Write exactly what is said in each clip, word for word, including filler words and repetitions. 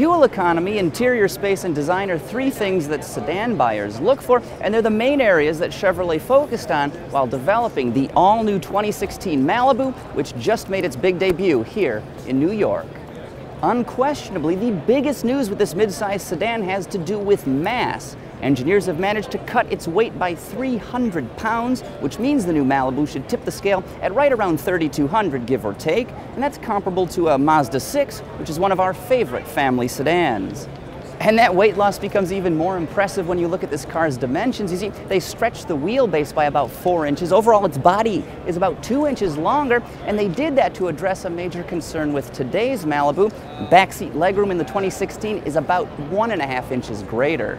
Fuel economy, interior space, and design are three things that sedan buyers look for, and they're the main areas that Chevrolet focused on while developing the all-new twenty sixteen Malibu, which just made its big debut here in New York. Unquestionably, the biggest news with this midsize sedan has to do with mass. Engineers have managed to cut its weight by three hundred pounds, which means the new Malibu should tip the scale at right around thirty-two hundred, give or take, and that's comparable to a Mazda six, which is one of our favorite family sedans. And that weight loss becomes even more impressive when you look at this car's dimensions. You see, they stretched the wheelbase by about four inches. Overall, its body is about two inches longer, and they did that to address a major concern with today's Malibu. Backseat legroom in the twenty sixteen is about one and a half inches greater.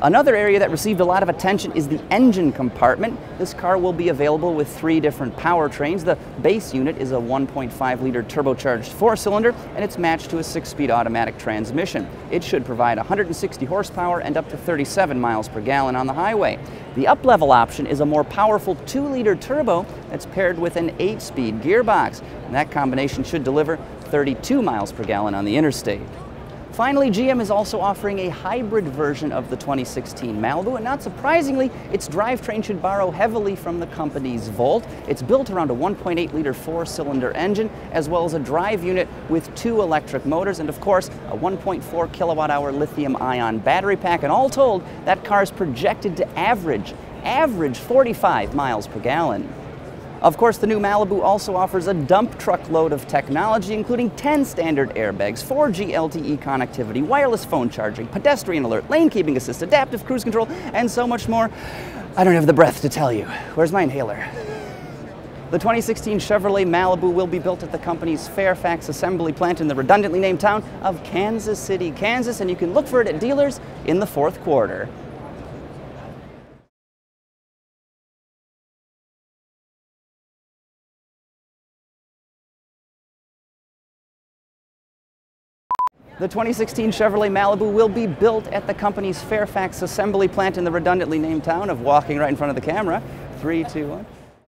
Another area that received a lot of attention is the engine compartment. This car will be available with three different powertrains. The base unit is a one point five liter turbocharged four-cylinder, and it's matched to a six-speed automatic transmission. It should provide one hundred sixty horsepower and up to thirty-seven miles per gallon on the highway. The up-level option is a more powerful two liter turbo that's paired with an eight-speed gearbox, and that combination should deliver thirty-two miles per gallon on the interstate. Finally, G M is also offering a hybrid version of the twenty sixteen Malibu, and not surprisingly, its drivetrain should borrow heavily from the company's Volt. It's built around a one point eight liter four-cylinder engine, as well as a drive unit with two electric motors, and of course, a one point four kilowatt hour lithium-ion battery pack. And all told, that car is projected to average, average forty-five miles per gallon. Of course, the new Malibu also offers a dump truck load of technology, including ten standard airbags, four G L T E connectivity, wireless phone charging, pedestrian alert, lane keeping assist, adaptive cruise control, and so much more. I don't have the breath to tell you. Where's my inhaler? The twenty sixteen Chevrolet Malibu will be built at the company's Fairfax assembly plant in the redundantly named town of Kansas City, Kansas, and you can look for it at dealers in the fourth quarter. The twenty sixteen Chevrolet Malibu will be built at the company's Fairfax assembly plant in the redundantly named town of walking right in front of the camera. Three, two, one.